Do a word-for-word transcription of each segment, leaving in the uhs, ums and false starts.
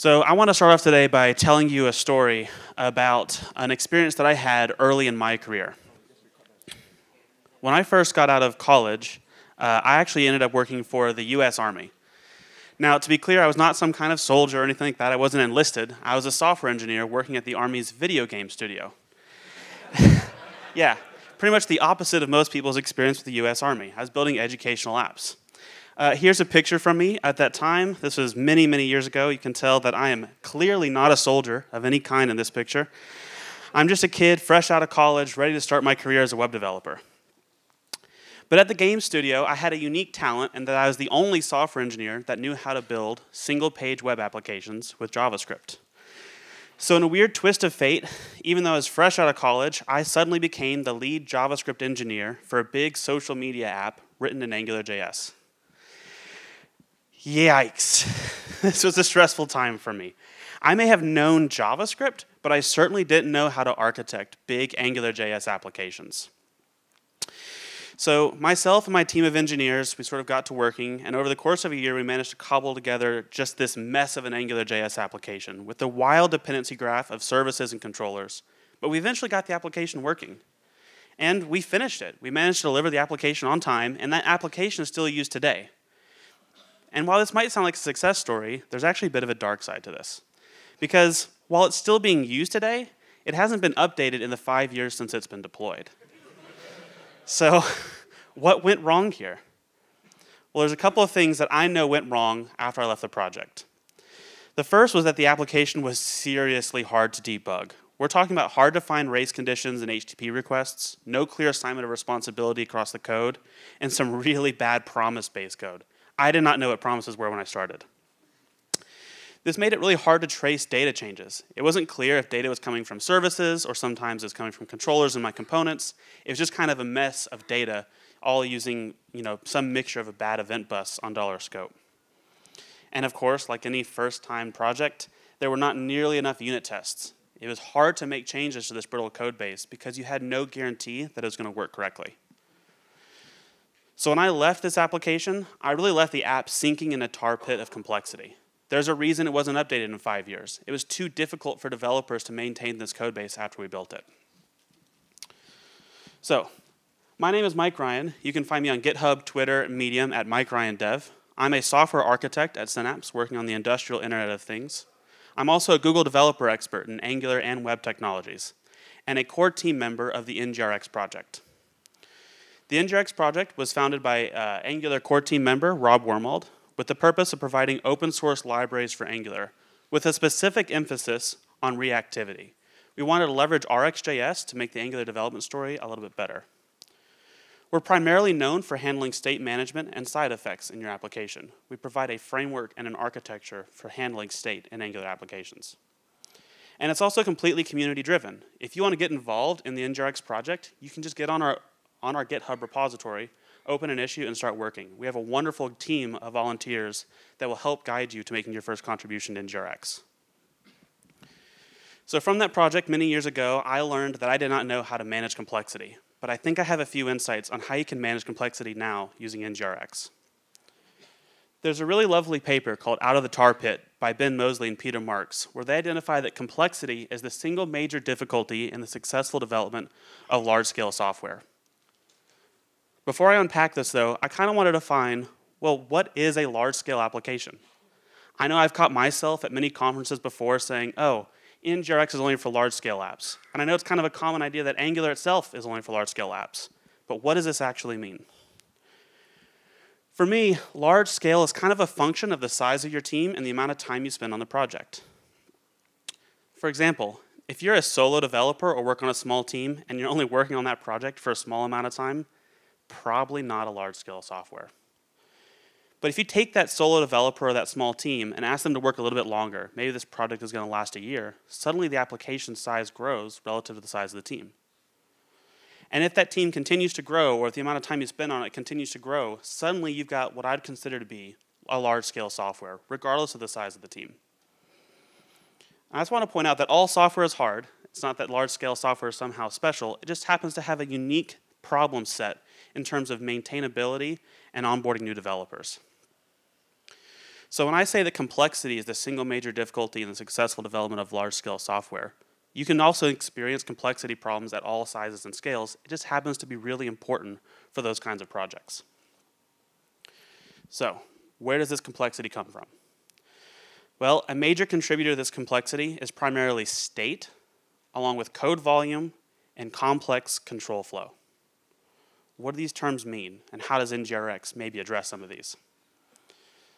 So I want to start off today by telling you a story about an experience that I had early in my career. When I first got out of college, uh, I actually ended up working for the U S Army. Now, to be clear, I was not some kind of soldier or anything like that. I wasn't enlisted. I was a software engineer working at the Army's video game studio. Yeah, pretty much the opposite of most people's experience with the U S Army. I was building educational apps. Uh, here's a picture from me at that time. This was many, many years ago. You can tell that I am clearly not a soldier of any kind in this picture. I'm just a kid, fresh out of college, ready to start my career as a web developer. But at the game studio, I had a unique talent in that I was the only software engineer that knew how to build single-page web applications with JavaScript. So in a weird twist of fate, even though I was fresh out of college, I suddenly became the lead JavaScript engineer for a big social media app written in AngularJS. Yikes. This was a stressful time for me. I may have known JavaScript, but I certainly didn't know how to architect big AngularJS applications. So myself and my team of engineers, we sort of got to working, and over the course of a year, we managed to cobble together just this mess of an AngularJS application with the wild dependency graph of services and controllers. But we eventually got the application working, and we finished it. We managed to deliver the application on time, and that application is still used today. And while this might sound like a success story, there's actually a bit of a dark side to this. Because while it's still being used today, it hasn't been updated in the five years since it's been deployed. So what went wrong here? Well, there's a couple of things that I know went wrong after I left the project. The first was that the application was seriously hard to debug. We're talking about hard to find race conditions in H T T P requests, no clear assignment of responsibility across the code, and some really bad promise-based code. I did not know what promises were when I started. This made it really hard to trace data changes. It wasn't clear if data was coming from services or sometimes it was coming from controllers in my components. It was just kind of a mess of data, all using, you know, some mixture of a bad event bus on $scope. And of course, like any first-time project, there were not nearly enough unit tests. It was hard to make changes to this brittle code base because you had no guarantee that it was going to work correctly. So when I left this application, I really left the app sinking in a tar pit of complexity. There's a reason it wasn't updated in five years. It was too difficult for developers to maintain this code base after we built it. So, my name is Mike Ryan. You can find me on GitHub, Twitter, Medium at Mike Ryan Dev. I'm a software architect at Synapse working on the industrial Internet of Things. I'm also a Google developer expert in Angular and web technologies, and a core team member of the N G R X project. The N G R X project was founded by uh, Angular core team member Rob Wormald, with the purpose of providing open source libraries for Angular, with a specific emphasis on reactivity. We wanted to leverage R x J S to make the Angular development story a little bit better. We're primarily known for handling state management and side effects in your application. We provide a framework and an architecture for handling state in Angular applications. And it's also completely community driven. If you want to get involved in the N G R X project, you can just get on our, on our GitHub repository, open an issue, and start working. We have a wonderful team of volunteers that will help guide you to making your first contribution to N G R X. So from that project many years ago, I learned that I did not know how to manage complexity, but I think I have a few insights on how you can manage complexity now using N G R X. There's a really lovely paper called Out of the Tar Pit by Ben Mosley and Peter Marks, where they identify that complexity is the single major difficulty in the successful development of large-scale software. Before I unpack this, though, I kind of want to define, well, what is a large-scale application? I know I've caught myself at many conferences before saying, oh, N G R X is only for large-scale apps. And I know it's kind of a common idea that Angular itself is only for large-scale apps. But what does this actually mean? For me, large-scale is kind of a function of the size of your team and the amount of time you spend on the project. For example, if you're a solo developer or work on a small team and you're only working on that project for a small amount of time, probably not a large-scale software. But if you take that solo developer or that small team and ask them to work a little bit longer, maybe this project is going to last a year, suddenly the application size grows relative to the size of the team. And if that team continues to grow, or if the amount of time you spend on it continues to grow, suddenly you've got what I'd consider to be a large-scale software, regardless of the size of the team. I just want to point out that all software is hard. It's not that large-scale software is somehow special. It just happens to have a unique problem set in terms of maintainability and onboarding new developers. So when I say that complexity is the single major difficulty in the successful development of large-scale software, you can also experience complexity problems at all sizes and scales. It just happens to be really important for those kinds of projects. So where does this complexity come from? Well, a major contributor to this complexity is primarily state, along with code volume and complex control flow. What do these terms mean, and how does N G R X maybe address some of these?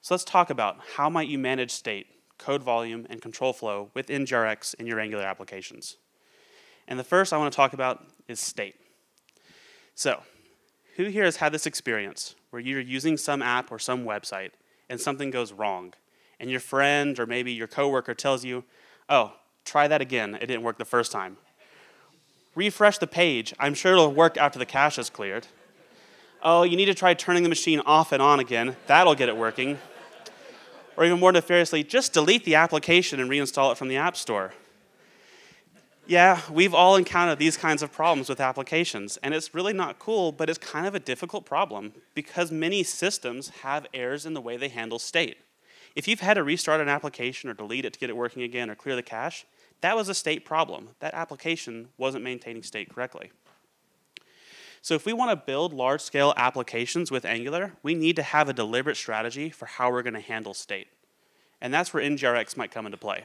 So let's talk about how might you manage state, code volume, and control flow with N G R X in your Angular applications. And the first I want to talk about is state. So who here has had this experience where you're using some app or some website and something goes wrong, and your friend or maybe your coworker tells you, oh, try that again, it didn't work the first time. Refresh the page, I'm sure it'll work after the cache is cleared. Oh, you need to try turning the machine off and on again, that'll get it working. Or even more nefariously, just delete the application and reinstall it from the App Store. Yeah, we've all encountered these kinds of problems with applications, and it's really not cool, but it's kind of a difficult problem because many systems have errors in the way they handle state. If you've had to restart an application or delete it to get it working again or clear the cache, that was a state problem. That application wasn't maintaining state correctly. So if we want to build large-scale applications with Angular, we need to have a deliberate strategy for how we're going to handle state. And that's where N G R X might come into play.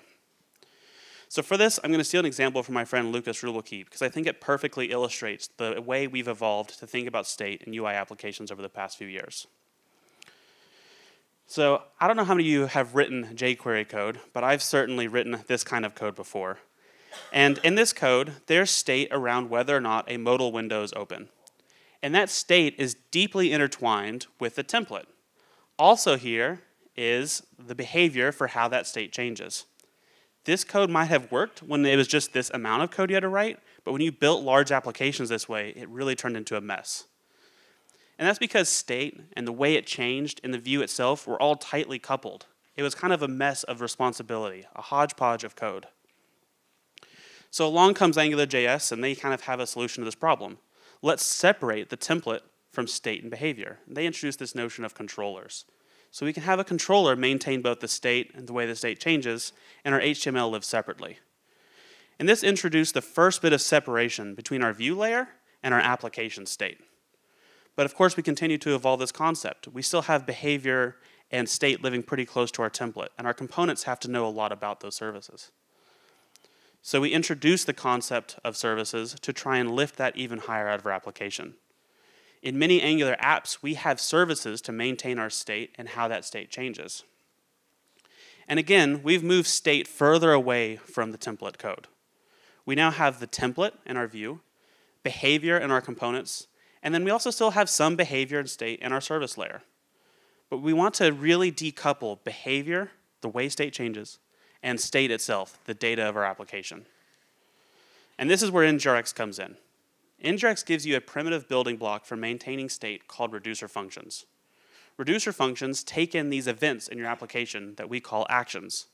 So for this, I'm going to steal an example from my friend Lucas Rublekeep, because I think it perfectly illustrates the way we've evolved to think about state in U I applications over the past few years. So I don't know how many of you have written jQuery code, but I've certainly written this kind of code before. And in this code, there's state around whether or not a modal window is open. And that state is deeply intertwined with the template. Also here is the behavior for how that state changes. This code might have worked when it was just this amount of code you had to write, but when you built large applications this way, it really turned into a mess. And that's because state and the way it changed and the view itself were all tightly coupled. It was kind of a mess of responsibility, a hodgepodge of code. So along comes AngularJS, and they kind of have a solution to this problem. Let's separate the template from state and behavior. They introduced this notion of controllers. So we can have a controller maintain both the state and the way the state changes, and our H T M L lives separately. And this introduced the first bit of separation between our view layer and our application state. But of course, we continue to evolve this concept. We still have behavior and state living pretty close to our template, and our components have to know a lot about those services. So we introduced the concept of services to try and lift that even higher out of our application. In many Angular apps, we have services to maintain our state and how that state changes. And again, we've moved state further away from the template code. We now have the template in our view, behavior in our components, and then we also still have some behavior and state in our service layer. But we want to really decouple behavior, the way state changes, and state itself, the data of our application. And this is where N G R X comes in. N G R X gives you a primitive building block for maintaining state called reducer functions. Reducer functions take in these events in your application that we call actions.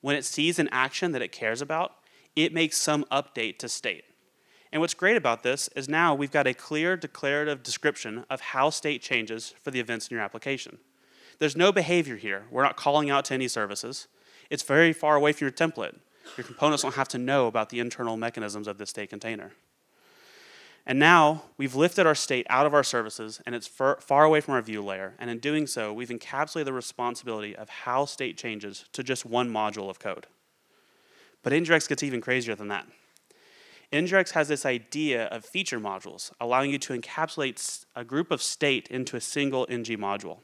When it sees an action that it cares about, it makes some update to state. And what's great about this is now we've got a clear declarative description of how state changes for the events in your application. There's no behavior here. We're not calling out to any services. It's very far away from your template. Your components don't have to know about the internal mechanisms of this state container. And now, we've lifted our state out of our services, and it's far, far away from our view layer. And in doing so, we've encapsulated the responsibility of how state changes to just one module of code. But N G R X gets even crazier than that. N G R X has this idea of feature modules, allowing you to encapsulate a group of state into a single N G module.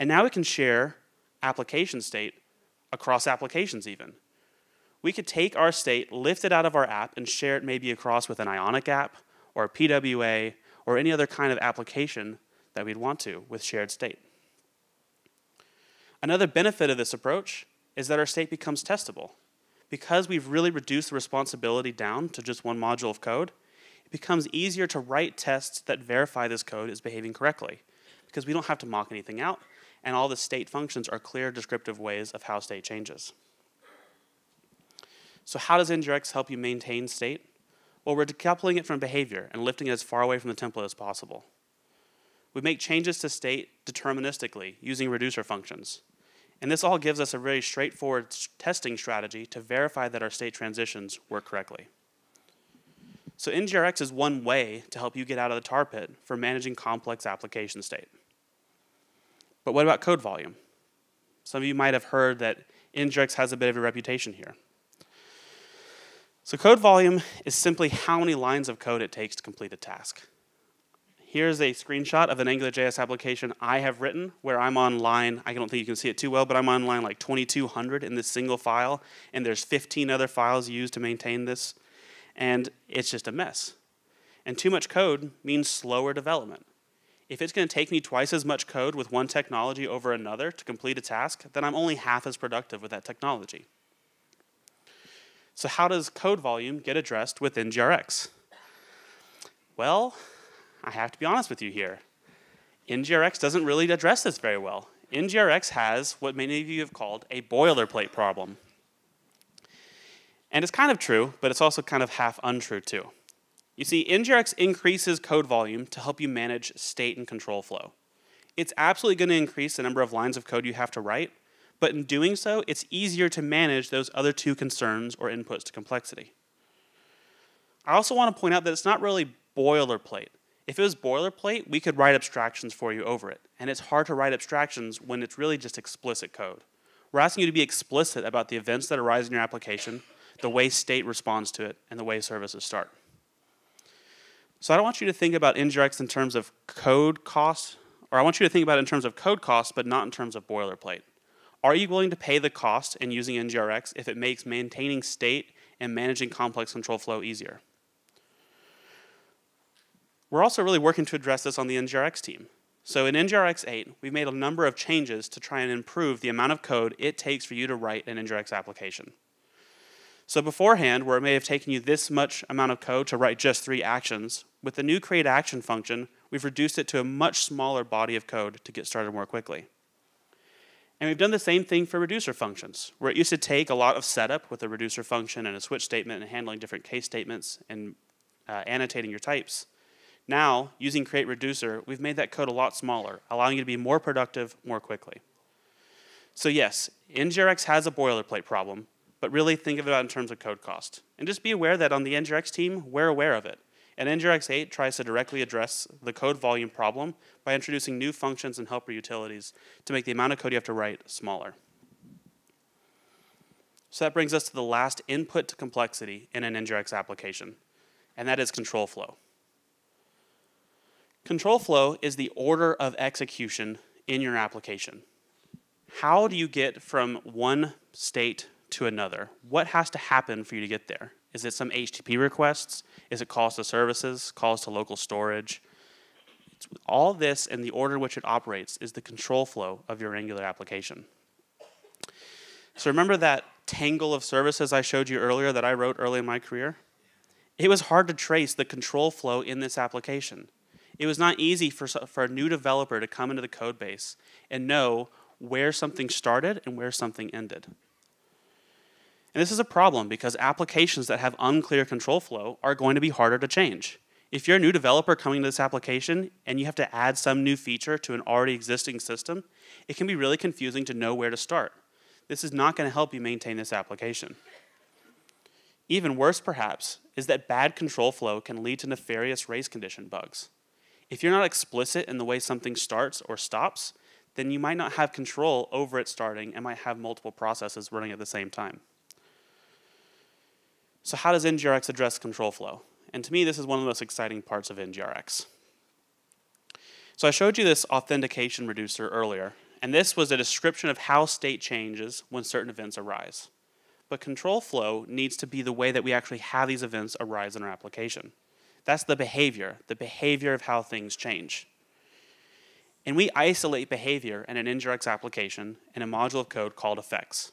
And now we can share application state across applications even. We could take our state, lift it out of our app, and share it maybe across with an Ionic app, or a P W A, or any other kind of application that we'd want to with shared state. Another benefit of this approach is that our state becomes testable. Because we've really reduced the responsibility down to just one module of code, it becomes easier to write tests that verify this code is behaving correctly, because we don't have to mock anything out. And all the state functions are clear, descriptive ways of how state changes. So how does N G R X help you maintain state? Well, we're decoupling it from behavior and lifting it as far away from the template as possible. We make changes to state deterministically using reducer functions. And this all gives us a very straightforward testing strategy to verify that our state transitions work correctly. So NgRx is one way to help you get out of the tar pit for managing complex application state. But what about code volume? Some of you might have heard that NgRx has a bit of a reputation here. So code volume is simply how many lines of code it takes to complete a task. Here's a screenshot of an AngularJS application I have written where I'm on line, I don't think you can see it too well, but I'm on line like twenty-two hundred in this single file, and there's fifteen other files used to maintain this, and it's just a mess. And too much code means slower development. If it's going to take me twice as much code with one technology over another to complete a task, then I'm only half as productive with that technology. So how does code volume get addressed with NgRx? Well, I have to be honest with you here. NgRx doesn't really address this very well. NgRx has what many of you have called a boilerplate problem. And it's kind of true, but it's also kind of half untrue too. You see, NgRx increases code volume to help you manage state and control flow. It's absolutely going to increase the number of lines of code you have to write, but in doing so, it's easier to manage those other two concerns or inputs to complexity. I also want to point out that it's not really boilerplate. If it was boilerplate, we could write abstractions for you over it, and it's hard to write abstractions when it's really just explicit code. We're asking you to be explicit about the events that arise in your application, the way state responds to it, and the way services start. So I don't want you to think about NgRx in terms of code costs, or I want you to think about it in terms of code costs, but not in terms of boilerplate. Are you willing to pay the cost in using NgRx if it makes maintaining state and managing complex control flow easier? We're also really working to address this on the NgRx team. So in NgRx eight, we've made a number of changes to try and improve the amount of code it takes for you to write an NgRx application. So beforehand, where it may have taken you this much amount of code to write just three actions, with the new create action function, we've reduced it to a much smaller body of code to get started more quickly. And we've done the same thing for reducer functions, where it used to take a lot of setup with a reducer function and a switch statement and handling different case statements and uh, annotating your types. Now, using create reducer, we've made that code a lot smaller, allowing you to be more productive more quickly. So yes, NgRx has a boilerplate problem, but really think of it in terms of code cost. And just be aware that on the NgRx team, we're aware of it. And NgRx eight tries to directly address the code volume problem by introducing new functions and helper utilities to make the amount of code you have to write smaller. So that brings us to the last input to complexity in an NgRx application, and that is control flow. Control flow is the order of execution in your application. How do you get from one state to another? What has to happen for you to get there? Is it some H T T P requests? Is it calls to services, calls to local storage? It's all this and the order in which it operates is the control flow of your Angular application. So remember that tangle of services I showed you earlier that I wrote early in my career? It was hard to trace the control flow in this application. It was not easy for, for a new developer to come into the code base and know where something started and where something ended. And this is a problem because applications that have unclear control flow are going to be harder to change. If you're a new developer coming to this application and you have to add some new feature to an already existing system, it can be really confusing to know where to start. This is not going to help you maintain this application. Even worse, perhaps, is that bad control flow can lead to nefarious race condition bugs. If you're not explicit in the way something starts or stops, then you might not have control over it starting and might have multiple processes running at the same time. So how does NgRx address control flow? And to me, this is one of the most exciting parts of NgRx. So I showed you this authentication reducer earlier, and this was a description of how state changes when certain events arise. But control flow needs to be the way that we actually have these events arise in our application. That's the behavior, the behavior of how things change. And we isolate behavior in an NgRx application in a module of code called effects.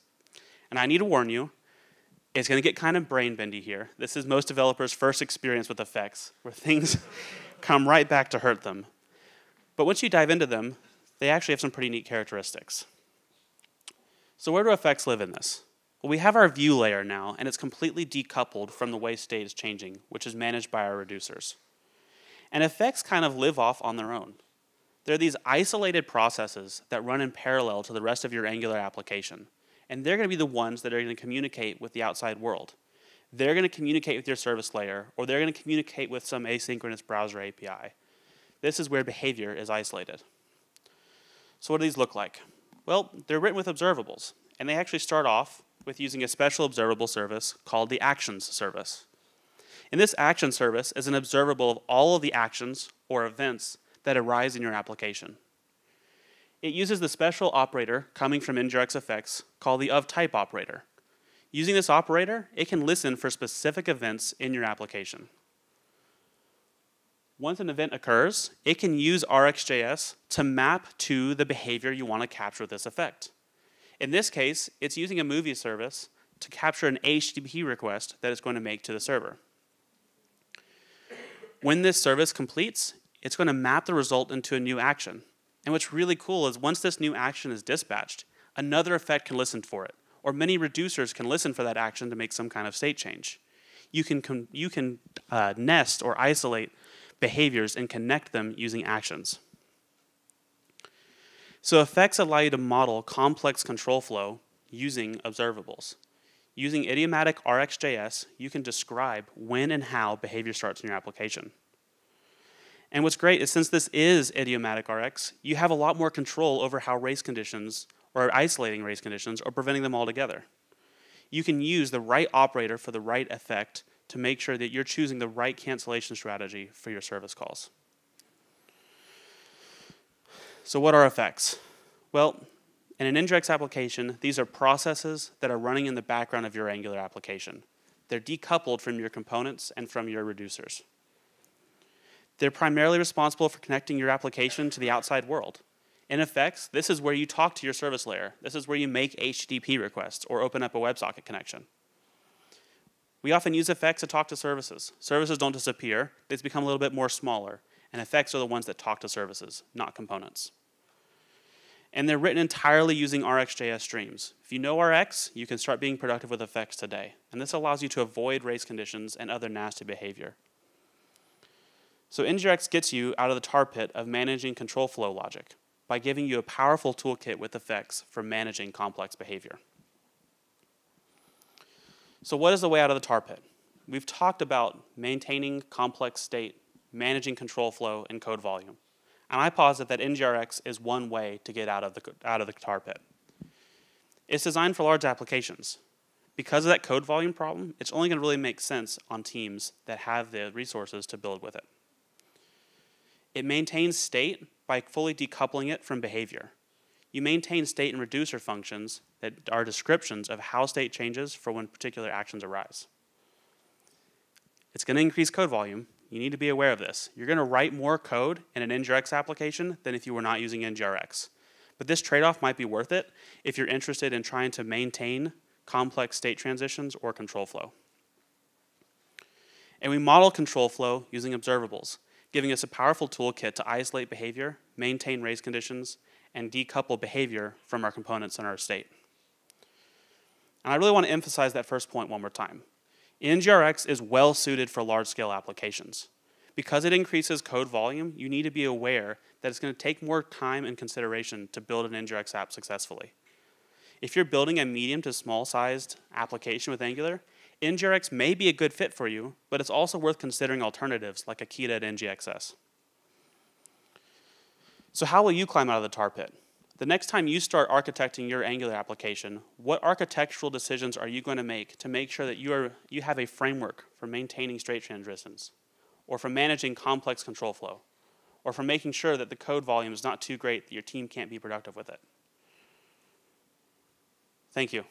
And I need to warn you, it's going to get kind of brain bendy here. This is most developers' first experience with effects, where things come right back to hurt them. But once you dive into them, they actually have some pretty neat characteristics. So where do effects live in this? Well, we have our view layer now, and it's completely decoupled from the way state is changing, which is managed by our reducers. And effects kind of live off on their own. They're these isolated processes that run in parallel to the rest of your Angular application. And they're going to be the ones that are going to communicate with the outside world. They're going to communicate with your service layer, or they're going to communicate with some asynchronous browser A P I. This is where behavior is isolated. So what do these look like? Well, they're written with observables. And they actually start off with using a special observable service called the actions service. And this action service is an observable of all of the actions or events that arise in your application. It uses the special operator coming from NgRx called the of type operator. Using this operator, it can listen for specific events in your application. Once an event occurs, it can use RxJS to map to the behavior you want to capture with this effect. In this case, it's using a movie service to capture an H T T P request that it's going to make to the server. When this service completes, it's going to map the result into a new action. And what's really cool is once this new action is dispatched, another effect can listen for it, or many reducers can listen for that action to make some kind of state change. You can, you can uh, nest or isolate behaviors and connect them using actions. So effects allow you to model complex control flow using observables. Using idiomatic RxJS, you can describe when and how behavior starts in your application. And what's great is since this is idiomatic Rx, you have a lot more control over how race conditions, or isolating race conditions, or preventing them altogether. You can use the right operator for the right effect to make sure that you're choosing the right cancellation strategy for your service calls. So what are effects? Well, in an NgRx application, these are processes that are running in the background of your Angular application. They're decoupled from your components and from your reducers. They're primarily responsible for connecting your application to the outside world. In effects, this is where you talk to your service layer. This is where you make H T T P requests or open up a WebSocket connection. We often use effects to talk to services. Services don't disappear. They become a little bit more smaller. And effects are the ones that talk to services, not components. And they're written entirely using RxJS streams. If you know Rx, you can start being productive with effects today. And this allows you to avoid race conditions and other nasty behavior. So NgRx gets you out of the tar pit of managing control flow logic by giving you a powerful toolkit with effects for managing complex behavior. So what is the way out of the tar pit? We've talked about maintaining complex state, managing control flow, and code volume. And I posit that NgRx is one way to get out of the, out of the tar pit. It's designed for large applications. Because of that code volume problem, it's only going to really make sense on teams that have the resources to build with it. It maintains state by fully decoupling it from behavior. You maintain state and reducer functions that are descriptions of how state changes for when particular actions arise. It's going to increase code volume. You need to be aware of this. You're going to write more code in an NgRx application than if you were not using NgRx. But this trade-off might be worth it if you're interested in trying to maintain complex state transitions or control flow. And we model control flow using observables, giving us a powerful toolkit to isolate behavior, maintain race conditions, and decouple behavior from our components and our state. And I really want to emphasize that first point one more time. NgRx is well suited for large-scale applications. Because it increases code volume, you need to be aware that it's going to take more time and consideration to build an NgRx app successfully. If you're building a medium to small-sized application with Angular, NgRx may be a good fit for you, but it's also worth considering alternatives like Akita and N G X S. So how will you climb out of the tar pit? The next time you start architecting your Angular application, what architectural decisions are you going to make to make sure that you, are, you have a framework for maintaining state transitions, or for managing complex control flow, or for making sure that the code volume is not too great that your team can't be productive with it? Thank you.